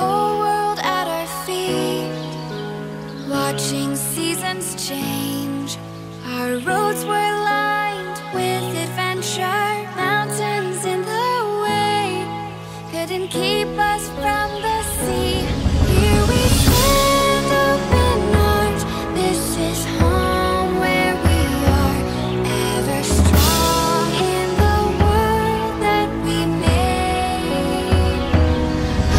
whole world at our feet, watching seasons change. Our roads were lined with adventure, mountains in the way couldn't keep us from the sea. Here we stand, open arms. This is home where we are, ever strong in the world that we made.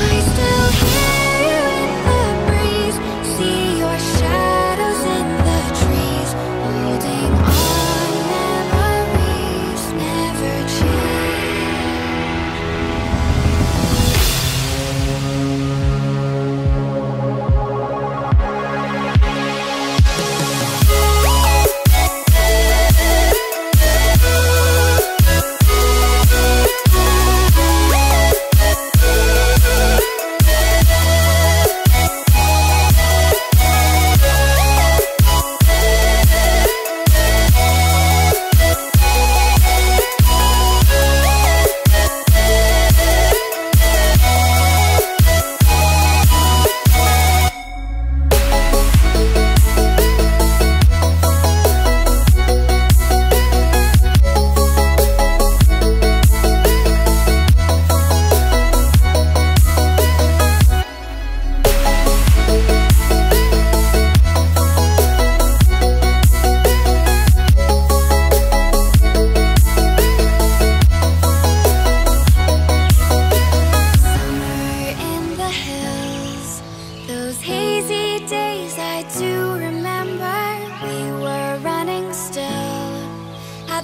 I still hear you in the breeze, see your shadows in the trees, holding on. Memories never change.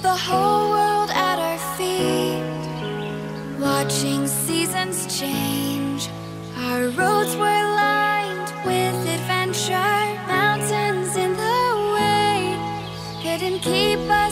The whole world at our feet, watching seasons change. Our roads were lined with adventure, mountains in the way couldn't keep us